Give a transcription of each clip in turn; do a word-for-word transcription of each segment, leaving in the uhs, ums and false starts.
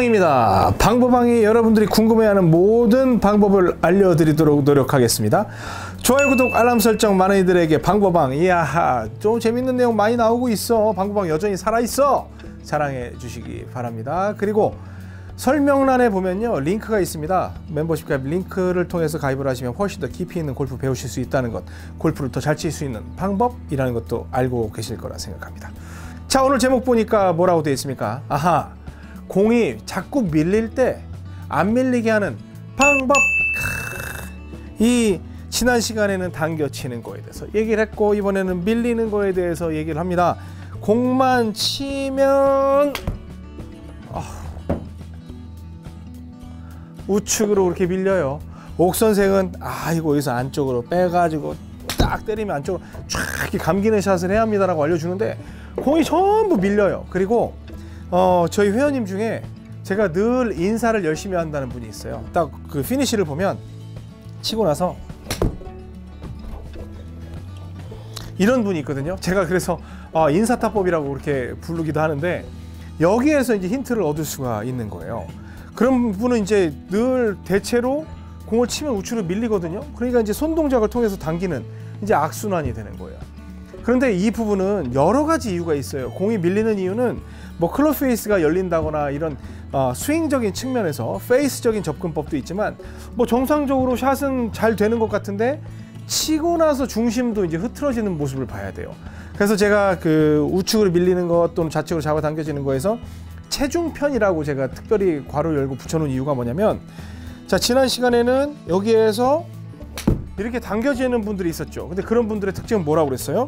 방보방입니다. 방보방이 여러분들이 궁금해하는 모든 방법을 알려드리도록 노력하겠습니다. 좋아요, 구독, 알람 설정 많은 이들에게 방보방, 이야 좀 재밌는 내용 많이 나오고 있어. 방보방 여전히 살아있어. 사랑해 주시기 바랍니다. 그리고 설명란에 보면요, 링크가 있습니다. 멤버십 가입 링크를 통해서 가입을 하시면 훨씬 더 깊이 있는 골프 배우실 수 있다는 것, 골프를 더 잘 칠 수 있는 방법이라는 것도 알고 계실 거라 생각합니다. 자, 오늘 제목 보니까 뭐라고 되어 있습니까? 아하, 공이 자꾸 밀릴 때 안 밀리게 하는 방법. 이 지난 시간에는 당겨치는 거에 대해서 얘기를 했고, 이번에는 밀리는 거에 대해서 얘기를 합니다. 공만 치면 우측으로 그렇게 밀려요. 옥 선생은 아 이거 여기서 안쪽으로 빼가지고 딱 때리면 안쪽으로 쫙 감기는 샷을 해야 합니다 라고 알려주는데, 공이 전부 밀려요. 그리고 어 저희 회원님 중에 제가 늘 인사를 열심히 한다는 분이 있어요. 딱 그 피니쉬를 보면 치고 나서 이런 분이 있거든요. 제가 그래서 어, 인사타법이라고 그렇게 부르기도 하는데, 여기에서 이제 힌트를 얻을 수가 있는 거예요. 그런 분은 이제 늘 대체로 공을 치면 우측으로 밀리거든요. 그러니까 이제 손 동작을 통해서 당기는 이제 악순환이 되는 거예요. 그런데 이 부분은 여러 가지 이유가 있어요. 공이 밀리는 이유는 뭐 클럽 페이스가 열린다거나 이런 어, 스윙적인 측면에서 페이스적인 접근법도 있지만, 뭐 정상적으로 샷은 잘 되는 것 같은데 치고 나서 중심도 이제 흐트러지는 모습을 봐야 돼요. 그래서 제가 그 우측으로 밀리는 것 또는 좌측으로 잡아당겨지는 거에서 체중편이라고 제가 특별히 괄호 열고 붙여놓은 이유가 뭐냐면, 자, 지난 시간에는 여기에서 이렇게 당겨지는 분들이 있었죠. 근데 그런 분들의 특징은 뭐라고 그랬어요?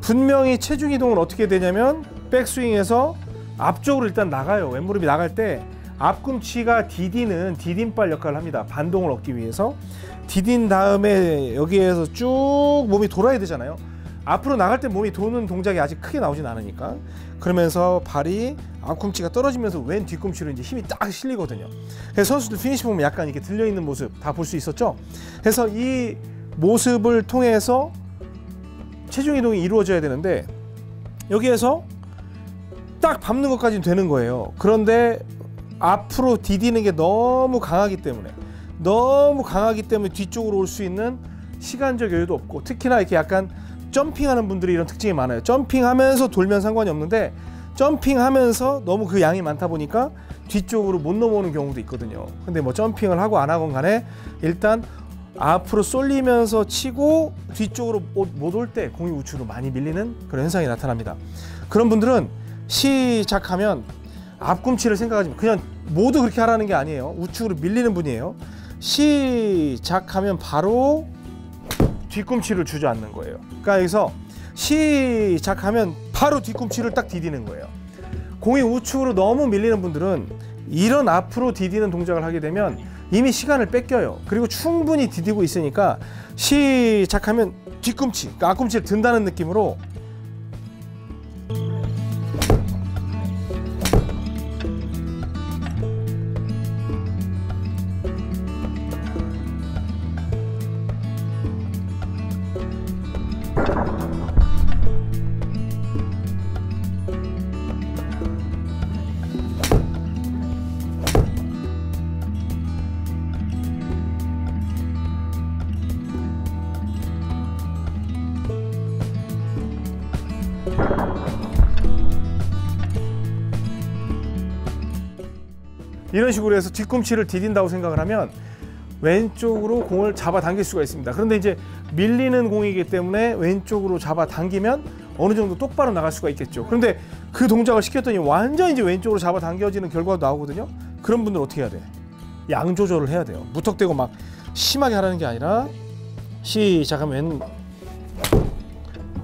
분명히 체중 이동은 어떻게 되냐면, 백스윙에서 앞쪽으로 일단 나가요. 왼무릎이 나갈 때 앞꿈치가 디디는 디딤발 역할을 합니다. 반동을 얻기 위해서 디딘 다음에 여기에서 쭉 몸이 돌아야 되잖아요. 앞으로 나갈 때 몸이 도는 동작이 아직 크게 나오진 않으니까. 그러면서 발이 앞꿈치가 떨어지면서 왼 뒤꿈치로 이제 힘이 딱 실리거든요. 그래서 선수들 피니시 보면 약간 이렇게 들려있는 모습 다 볼 수 있었죠. 그래서 이 모습을 통해서 체중 이동이 이루어져야 되는데, 여기에서 딱 밟는 것까지는 되는 거예요. 그런데 앞으로 디디는 게 너무 강하기 때문에 너무 강하기 때문에 뒤쪽으로 올 수 있는 시간적 여유도 없고, 특히나 이렇게 약간 점핑하는 분들이 이런 특징이 많아요. 점핑하면서 돌면 상관이 없는데, 점핑하면서 너무 그 양이 많다 보니까 뒤쪽으로 못 넘어오는 경우도 있거든요. 근데 뭐 점핑을 하고 안 하건 간에 일단 앞으로 쏠리면서 치고 뒤쪽으로 못 올 때 공이 우측으로 많이 밀리는 그런 현상이 나타납니다. 그런 분들은 시작하면 앞꿈치를 생각하지 마. 그냥 모두 그렇게 하라는 게 아니에요. 우측으로 밀리는 분이에요. 시작하면 바로 뒤꿈치를 주저앉는 거예요. 그러니까 여기서 시작하면 바로 뒤꿈치를 딱 디디는 거예요. 공이 우측으로 너무 밀리는 분들은 이런 앞으로 디디는 동작을 하게 되면 이미 시간을 뺏겨요. 그리고 충분히 디디고 있으니까 시작하면 뒤꿈치, 그러니까 앞꿈치를 든다는 느낌으로 이런 식으로 해서 뒤꿈치를 디딘다고 생각을 하면 왼쪽으로 공을 잡아당길 수가 있습니다. 그런데 이제 밀리는 공이기 때문에 왼쪽으로 잡아당기면 어느 정도 똑바로 나갈 수가 있겠죠. 그런데 그 동작을 시켰더니 완전 이제 왼쪽으로 잡아당겨지는 결과가 나오거든요. 그런 분들은 어떻게 해야 돼? 양 조절을 해야 돼요. 무턱대고 막 심하게 하라는 게 아니라 시작하면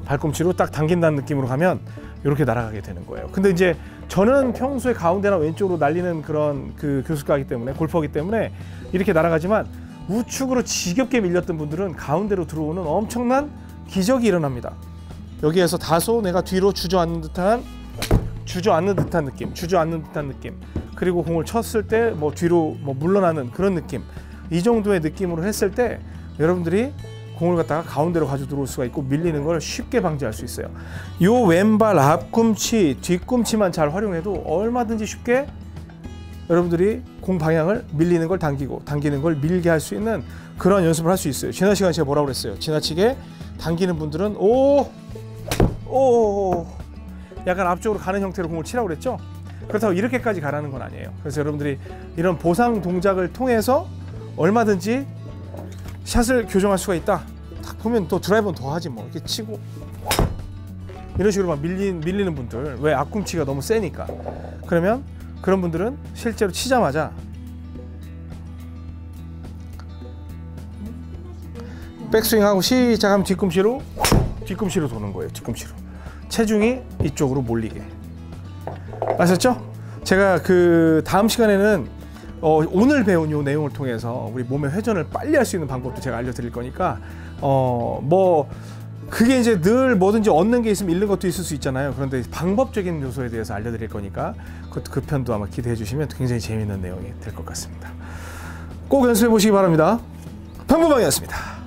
발꿈치로 딱 당긴다는 느낌으로 가면 이렇게 날아가게 되는 거예요. 근데 이제 저는 평소에 가운데나 왼쪽으로 날리는 그런 그 교습가이기 때문에, 골퍼기 때문에 이렇게 날아가지만, 우측으로 지겹게 밀렸던 분들은 가운데로 들어오는 엄청난 기적이 일어납니다. 여기에서 다소 내가 뒤로 주저앉는 듯한 주저앉는 듯한 느낌, 주저앉는 듯한 느낌, 그리고 공을 쳤을 때 뭐 뒤로 뭐 물러나는 그런 느낌, 이 정도의 느낌으로 했을 때 여러분들이 공을 갖다가 가운데로 가져 들어올 수가 있고, 밀리는 걸 쉽게 방지할 수 있어요. 요 왼발 앞꿈치, 뒤꿈치만 잘 활용해도 얼마든지 쉽게 여러분들이 공 방향을 밀리는 걸 당기고 당기는 걸 밀게 할 수 있는 그런 연습을 할 수 있어요. 지난 시간에 제가 뭐라고 그랬어요? 지나치게 당기는 분들은 오! 오! 약간 앞쪽으로 가는 형태로 공을 치라고 그랬죠? 그렇다고 이렇게까지 가라는 건 아니에요. 그래서 여러분들이 이런 보상 동작을 통해서 얼마든지 샷을 교정할 수가 있다. 딱 보면 또 드라이브는 더 하지 뭐. 이렇게 치고 이런 식으로 막 밀린, 밀리는 분들, 왜? 앞꿈치가 너무 세니까. 그러면 그런 분들은 실제로 치자마자 백스윙하고 시작하면 뒤꿈치로 뒤꿈치로 도는 거예요. 뒤꿈치로 체중이 이쪽으로 몰리게. 아셨죠? 제가 그 다음 시간에는 어, 오늘 배운 요 내용을 통해서 우리 몸의 회전을 빨리 할 수 있는 방법도 제가 알려드릴 거니까 어, 뭐 그게 이제 늘 뭐든지 얻는 게 있으면 잃는 것도 있을 수 있잖아요. 그런데 방법적인 요소에 대해서 알려드릴 거니까 그것도 그 편도 아마 기대해 주시면 굉장히 재미있는 내용이 될 것 같습니다. 꼭 연습해 보시기 바랍니다. 방구방이었습니다.